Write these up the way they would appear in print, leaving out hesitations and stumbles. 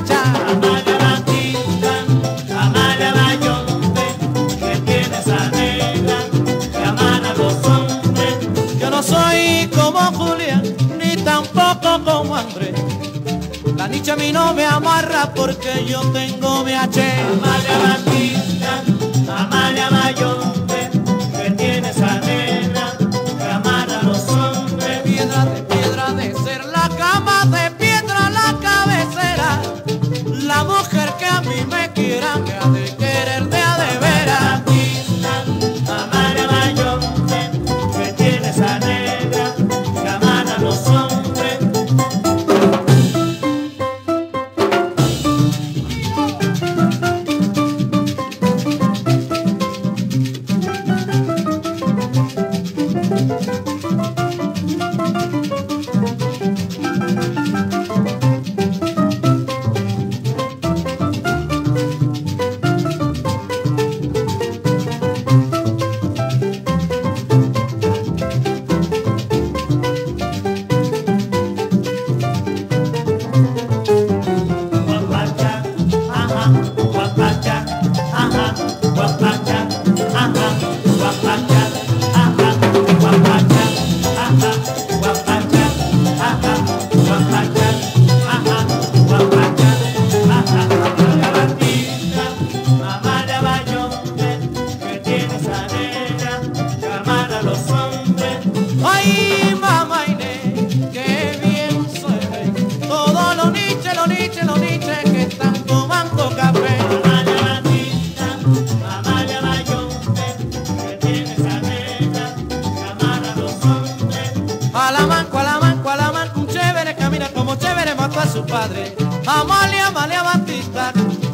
muchacha. Amalia Batista, Amalia Mayone, que tienes a negra, que aman a los hombres. Yo no soy como Julián, ni tampoco como Andrés. La nicha a mí no me amarra porque yo tengo mi H. Amalia Batista, Amalia Mayone. Amalia, Amalia Batista,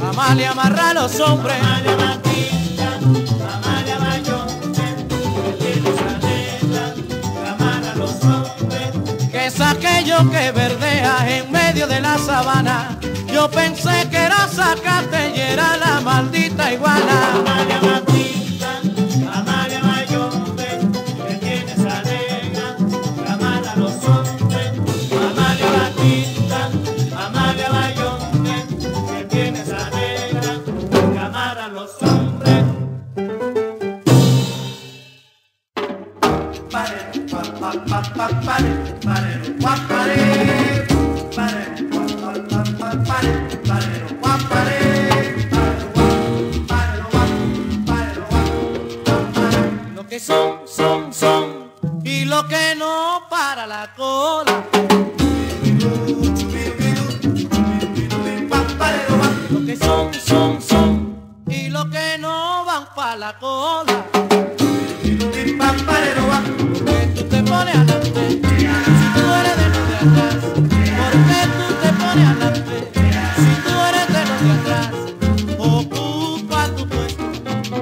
Amalia amarra a los hombres. Amalia Batista, Amalia Mayone, que tiene esa negra, que amarra a los hombres. Que es aquello que verdea en medio de la sabana. Yo pensé que era zacate y era la maldita iguana. Amalia Batista, Amalia Mayone, que tiene esa negra, que amarra a los hombres. Amalia Batista, Amalia Mayone, que tiene esa negra, que amara a los hombres. Pare, pa, pa, pa, pa, pare, pare, pa, pare, pare, pa, pa, pa, pare, pare, pa, pare. Lo que son, y lo que no para la cola. Lo que son, y lo que no van pa' la cola. Porque tú te pones adelante, si tú eres de los de atrás. Porque tú te pones adelante, si tú eres de los de atrás. Ocupa tu puesto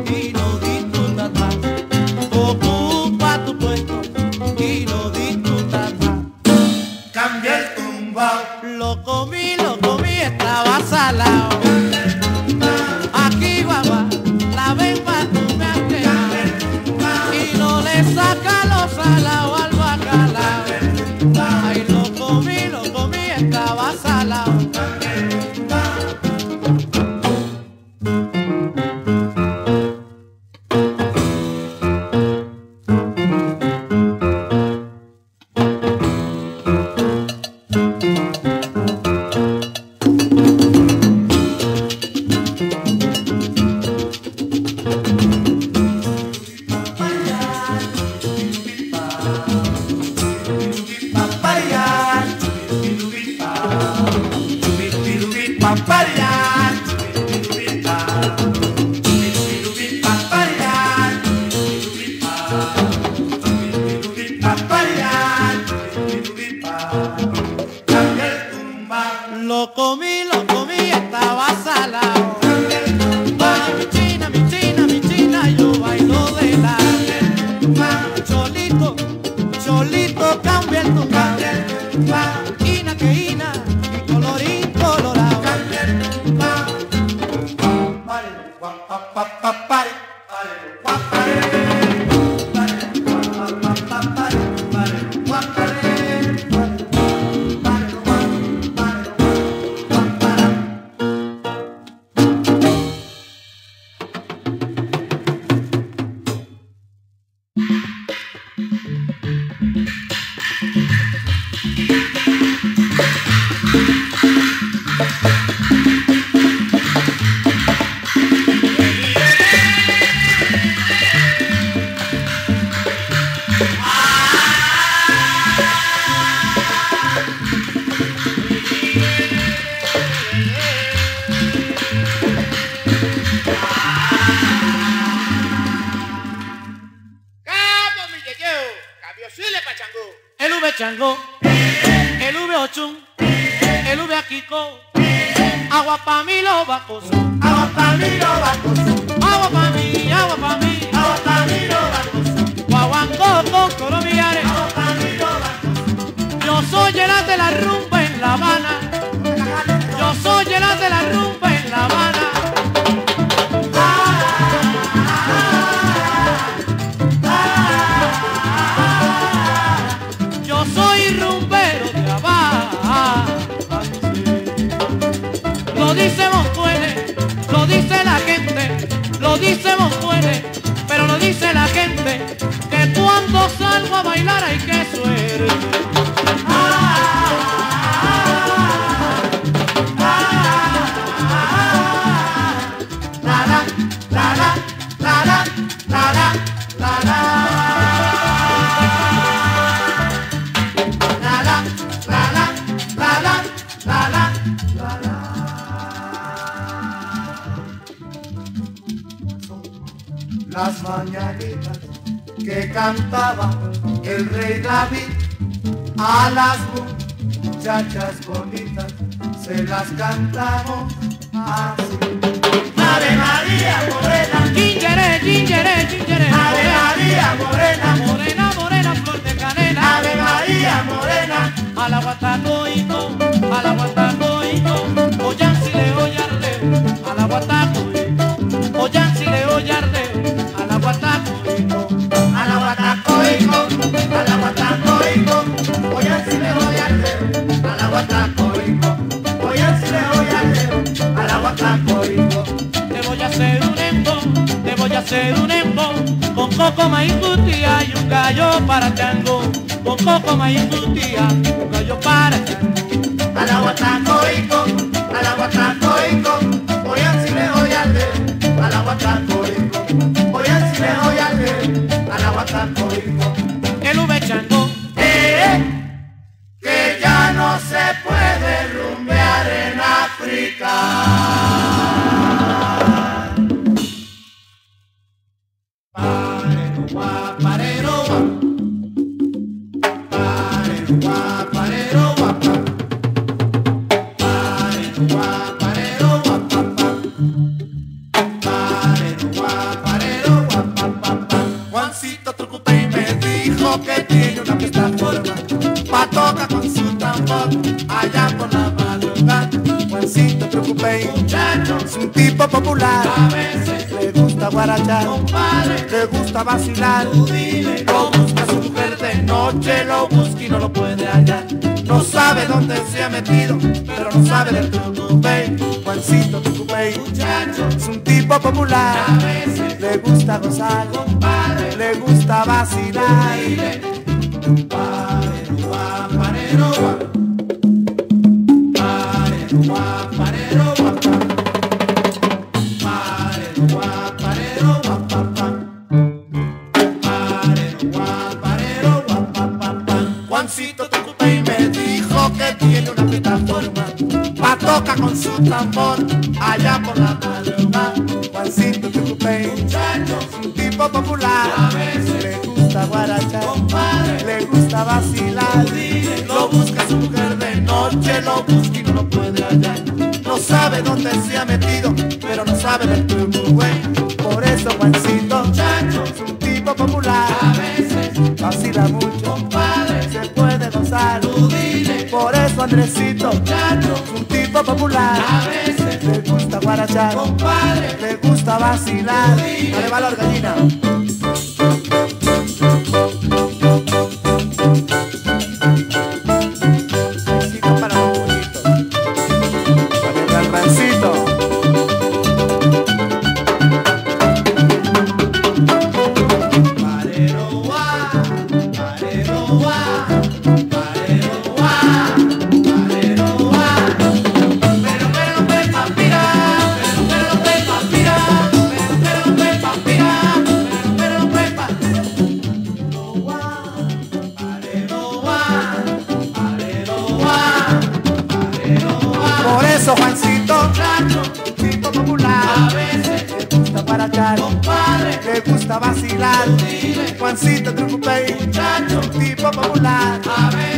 y no disfruta más. Ocupa tu puesto y no disfruta más. Cambia el tumbao. Lo comí, estaba salado. Chango, el V Ochun, el V Akiko, agua pa' mí lo va a coso, agua pa' mí lo va a coso, agua pa' mí, agua pa' mí, agua pa' mí lo va a coso, guaguanco, coromillares, agua pa' mí lo va a coso. Yo soy el as de la rumba en La Habana, yo soy el as de la rumba en La Habana. Lo dice Monserrate, pero lo dice la gente, que cuando salgo a bailar hay que suerte. Las mañanitas que cantaba el rey David a las muchachas bonitas se las cantamos así. Ave María morena, gingeré, gingeré, gingeré. Ave María morena, morena, morena, flor de canela. Ave María morena, a la guatacoito, a la guatacoito, oyan si le oyarle, a la guatacoito, oyan si le oyarle. A la guatacoico, hoy así le voy a hacer. A la guatacoico, hoy así le voy a hacer. A la guatacoico, te voy a hacer un embón, te voy a hacer un embón. Con coco, maíz, tutía y un gallo para tango. Con coco, maíz, tutía, un gallo para tango. A la guatacoico, hoy así le voy a hacer. A la guatacoico, hoy así le voy a hacer. A la guatacoico. Que ya no se puede rumbear en África. Parero guá, parero guá, parero guá, parero guá, parero guá, parero guá, parero guá, parero guá. Juancito Trucupey me dijo que tiene una fiesta formal. Toca con su tambor, allá por la madrugada. Juancito Trucupey, muchacho, es un tipo popular. A veces le gusta guarachar, compadre, le gusta vacilar. Tú dile, lo busca su mujer de noche, lo busca y no lo puede hallar. No sabe dónde se ha metido, pero no sabe del Trucupey. Juancito Trucupey, muchacho, es un tipo popular. A veces le gusta gozar, compadre, le gusta vacilar. Tú dile, compadre. Parero va, parero va, parero va, parero va, parero va, parero va, parero va. Juancito Trucupey me dijo que tiene una plataforma, pa' toca con su tambor allá por la madrugada. Juancito Trucupey, muchacho, es un tipo popular. A veces le gusta guarachar, compadre, le gusta vacilar. Lo busca su mujer de noche, lo busca y no lo puede hallar. No sabe dónde se ha metido, pero no sabe del Trucupey. Por eso Juancito, muchacho, es un tipo popular. A veces vacila mucho, compadre, se puede gozar. Tú dile. Por eso Andresito, muchacho, es un tipo popular. A veces le gusta guarachar, compadre, le gusta vacilar. Tú dile. Dale valor, gallina. Juancito Trucupey, muchacho, tipo popular. A ver.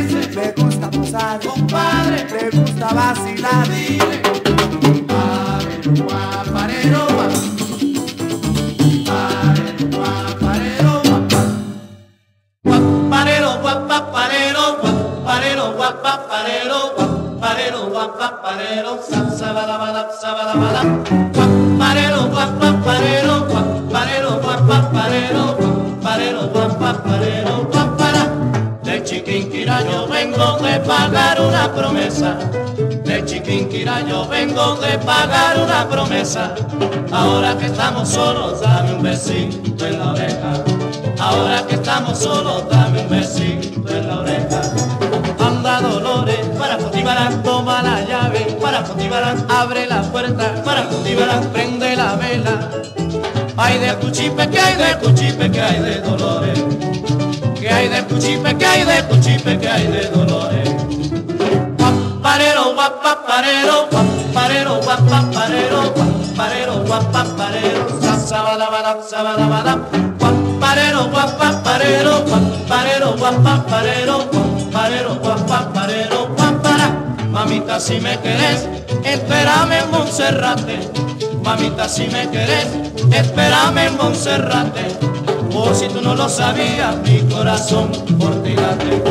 compadre, te gusta vacilar, dile, compadre, guaparero, guaparero, guaparero, guaparero, guaparero, guaparero, guaparero, guaparero, sabalabala, sabalabala, guaparero, guaparero, guaparero, guaparero, guaparero, guaparero, guapara. De Chiquinquira yo vengo de pagar una promesa, de Chiquinquira yo vengo de pagar una promesa. Ahora que estamos solos, dame un besito en la oreja. Ahora que estamos solos, dame un besito en la oreja. Anda Dolores, para Cotibarán, toma la llave, para Cotibarán, abre la puerta, para Cotibarán, prende la vela. Ay de Cuchipe, que hay de Cuchipe, que hay de Dolores, que hay de Cuchipe, que hay de Cuchipe, que hay de Dolores. Guaparero, guapaparero, guaparero, guapaparero, guaparero, guapaparero, sabalabala, sabalabala. Guaparero, guapaparero, guaparero, guapaparero, guaparero, guapaparero, guapara. Mamita, si me querés, espérame en Monserrate. Mamita, si me querés, espérame en Monserrate. Por si tú no lo sabías, mi corazón por ti late.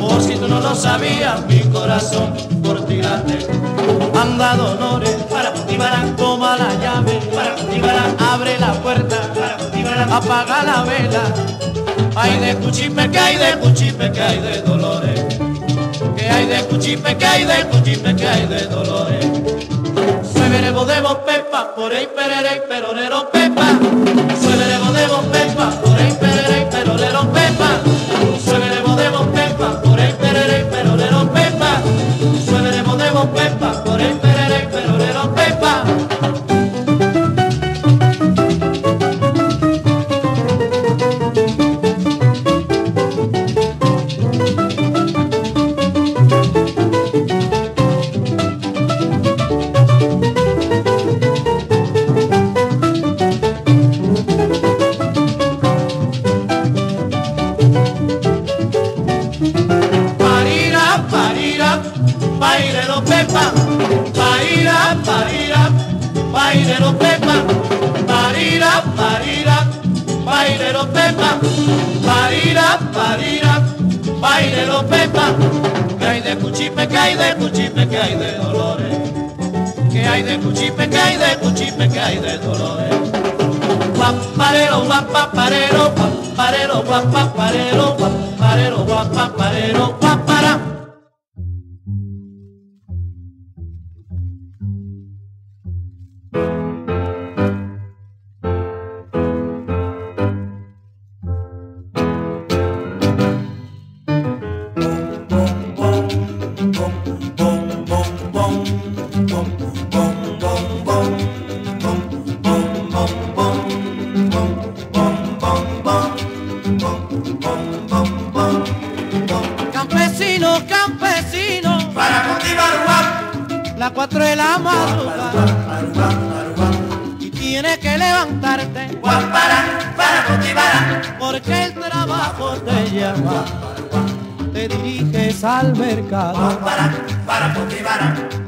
Por si tú no lo sabías, mi corazón por ti late. Anda Dolores, para Cotibarán, toma la llave, para Cotibarán, abre la puerta, para Cotibarán, apaga la vela. Ay de Cuchipe, que hay de Cuchipe, que hay de Dolores, que hay de Cuchipe, que hay de Cuchipe, que hay de Dolores. Se veremos de vos, Pepa, por ahí perere, perorero, Pepa. Se veremos de vos, Pepa, por ahí perere, perorero, Pepa. Se veremos de vos, Pepa, por ahí perere, perorero, Pepa. Se veremos de vos, Pepa, por ahí perere, perorero, Pepa. Que hay de Dolores, que hay de Cuchipe, que hay de Cuchipe, que hay de Dolores. Guaparero, guapaparero, guaparero, guapaparero, guaparero, guapaparero, guapara.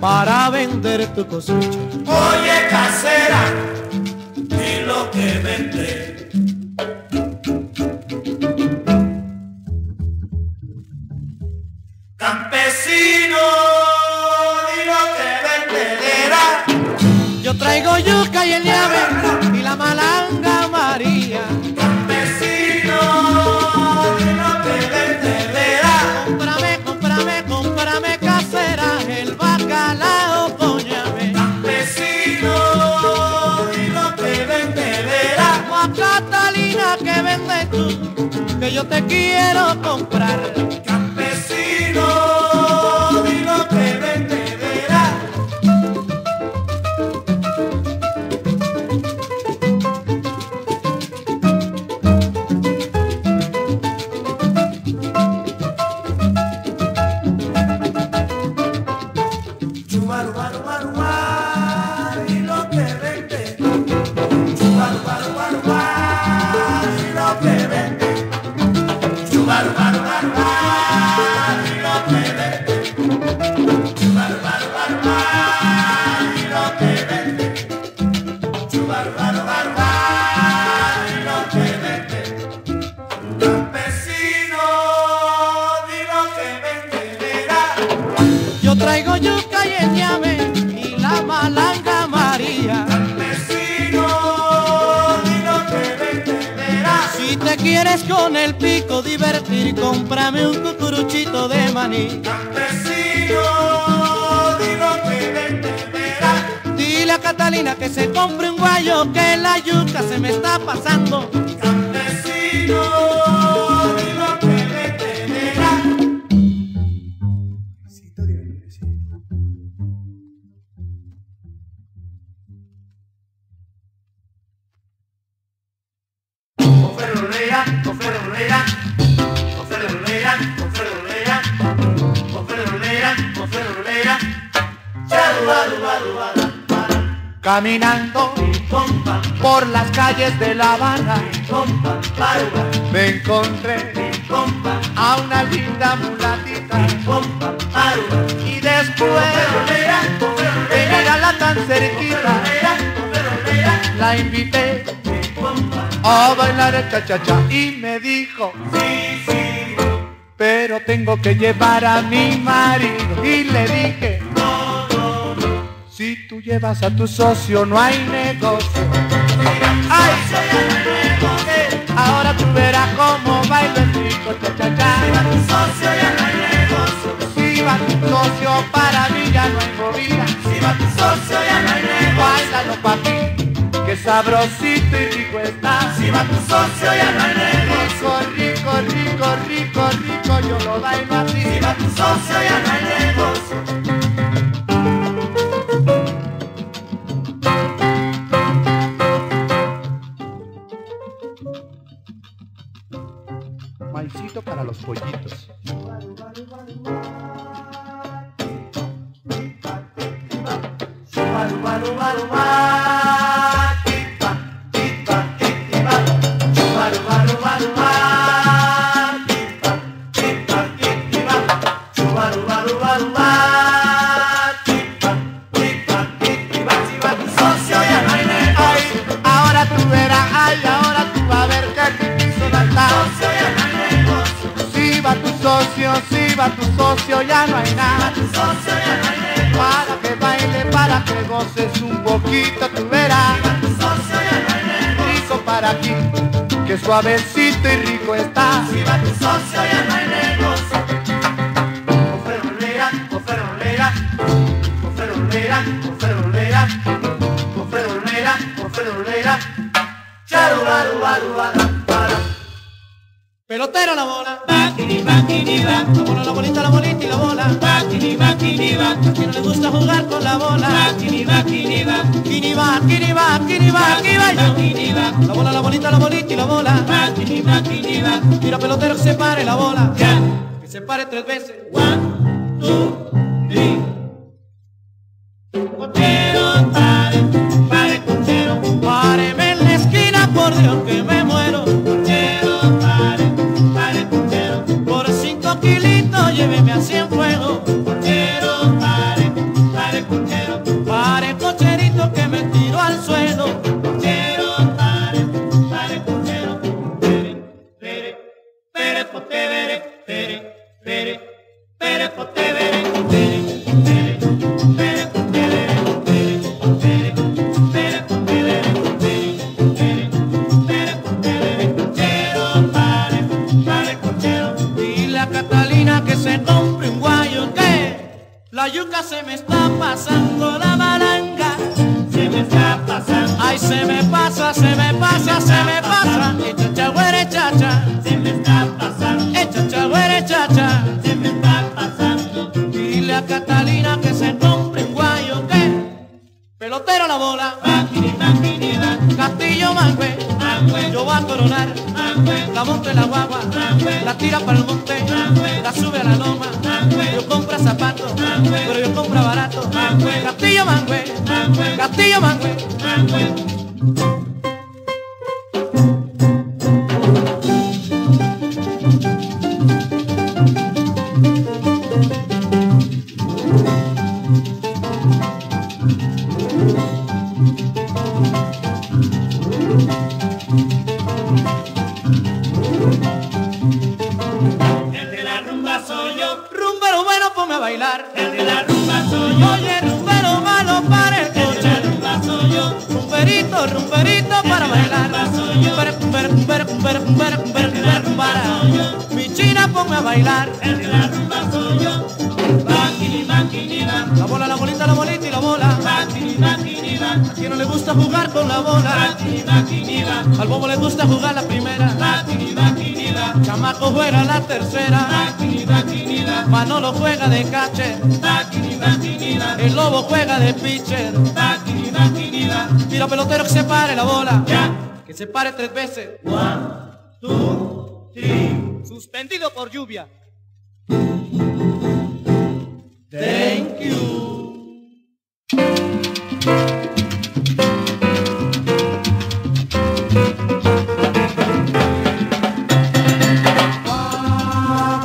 Para vender tu cosecha. Oye, casera, di lo que vendré. Campesino, di lo que venderá. Yo traigo yuca y el llave y la malanga María. Campesino, di lo que venderá. Cómprame, cómprame, cómprame, casera, el bacalao con llave. Campesino, di lo que venderás. A Catalina, que vendes tú, que yo te quiero comprar. Campesino, di lo que venderás. Chubaru, baru, baru, baru. quieres con el pico divertir, cómprame un cucuruchito de maní. Campesino, dilo que venderá. Dile a Catalina que se compre un guayo, que la yuca se me está pasando. Campesino. Caminando por las calles de La Habana me encontré a una linda mulatita y después de mirarla tan cerquita la invité a bailar el cha-cha-cha y me dijo sí, sí, pero tengo que llevar a mi marido y le dije si tú llevas a tu socio no hay negocio. Ay, ahora tú verás cómo baila el rico cha-cha-cha. Si va tu socio ya no hay negocio. Si va tu socio para mí ya no hay movida. Si va tu socio ya no hay negocio. Báilalo pa' mí, que sabrosito y rico está. Si va tu socio ya no hay negocio. Rico, rico, rico, rico, rico, yo lo bailo así. Si va tu socio ya no hay negocio. Para los pollitos. Ahora tú verás, ay, ahora tú vas a ver que aquí son altas. Si va tu socio ya no hay nada. Para que baile, para que goces un poquito, tú verás. Rico para aquí, que suavecito y rico está. Si va tu socio ya no hay negocio. Oferolera, oferolera, oferolera, oferolera, oferolera, oferolera. Charu, baru, baru, baru, baru. Pelotero la bola, va, como la bolita, la bolita y la bola, va, quien no le gusta jugar con la bola, va, aquí va, la bola, la bolita, la bolita y la bola, va, mira pelotero que se pare la bola, ya, que se pare 3 veces, 1, 2, 3, portero, pare, portero, páreme en la esquina, por Dios que me muero. Lléveme a Cienfuegos, cochero, pare, pare, cochero, pare, cocherito que me tiro al suelo, cochero, pare, pare, cochero, pere, pere, pere, pere, pere, pere, pere, pere, pere. La yuca se me está pasando la malanga, se me está pasando, ay se me pasa, se me pasa, se me pasa, echa chagüere chacha, se me está pasando, echa chagüere chacha, se me está pasando, dile a Catalina que se compre un guayo que, pelotero la bola, Castillo Mangüe, yo voy a coronar, la monta en la guagua, la tira para el monte, la sube a la loma, yo compro zapatos, pero yo compro barato, Castillo Mangüe, Castillo Mangüe. Rumberito para bailar. Mi china ponme a bailar. El que la rumba soy yo. Maquini, maquinina. La bola, la bolita, la bolita y la bola. Maquini, maquinina. A quien no le gusta jugar con la bola. Maquini, maquinina. Al bobo le gusta jugar la primera. Maquini, maquinina. Chamaco juega la tercera. Maquini, maquinina. Manolo juega de catcher. Maquini, maquinina. El lobo juega de pitcher. Maquini, maquinina. Tira pelotero que se pare la bola. Ya. Que se pare 3 veces. 1, 2, 3. Suspendido por lluvia. Thank you.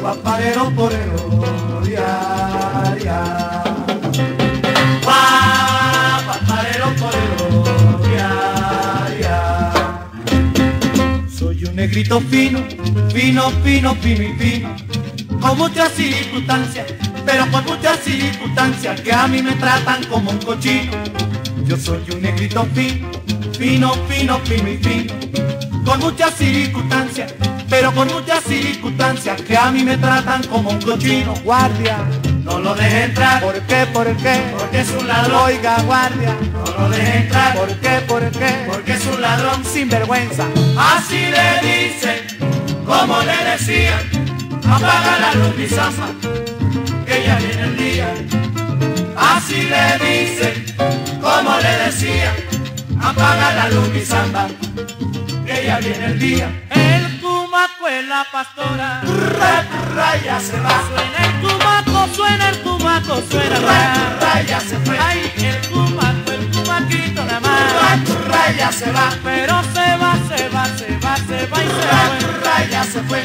Guaparero porero, ya, ya. Guaparero porero, ya, ya. Soy un negrito fino, fino, fino, fino y fino, con muchas circunstancias. Pero por muchas circunstancias que a mí me tratan como un cochino. Yo soy un negrito fino, fino, fino, fino y fino, con muchas circunstancias, pero con muchas circunstancias que a mí me tratan como un cochino. Guardia, no lo deje entrar. ¿Por qué? ¿Por qué? Porque es un ladrón. Oiga, guardia, no lo deje entrar. ¿Por qué? ¿Por qué? Porque es un ladrón. Sinvergüenza. Así le dicen, como le decían, apaga la luz, mi zapa, que ya viene el día. Así le dicen, como le decía, apaga la luz mi samba, que ya viene el día. El cumaco es la pastora, raya se va. Suena el cumaco, raya se fue. Ay, el cumaquito nada más, raya se va. Pero se va, se va, se va, se va y se va. Raya se fue.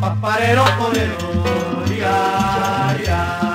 Paparero, porero, ya, ya.